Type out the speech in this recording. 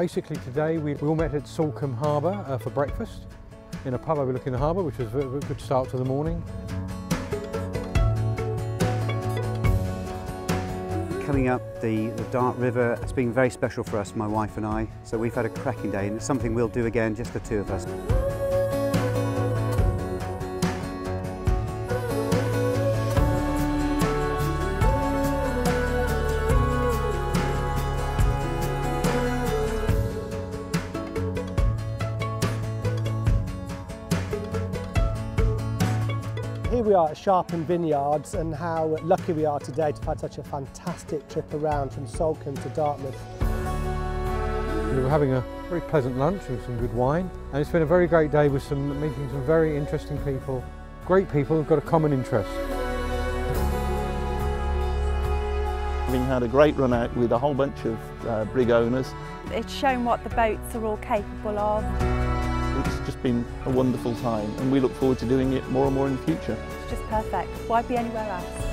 Basically today we all met at Salcombe Harbour for breakfast. In a pub overlooking the harbour, which was a good start to the morning. Coming up the Dart River, it's been very special for us, my wife and I. So we've had a cracking day and it's something we'll do again, just the two of us. Here we are at Sharpham Vineyards, and how lucky we are today to have had such a fantastic trip around from Salcombe to Dartmouth. We were having a very pleasant lunch with some good wine, and it's been a very great day with meeting some very interesting people. Great people who've got a common interest. Having had a great run out with a whole bunch of BRIG owners. It's shown what the boats are all capable of. It's just been a wonderful time and we look forward to doing it more and more in the future. It's just perfect. Why be anywhere else?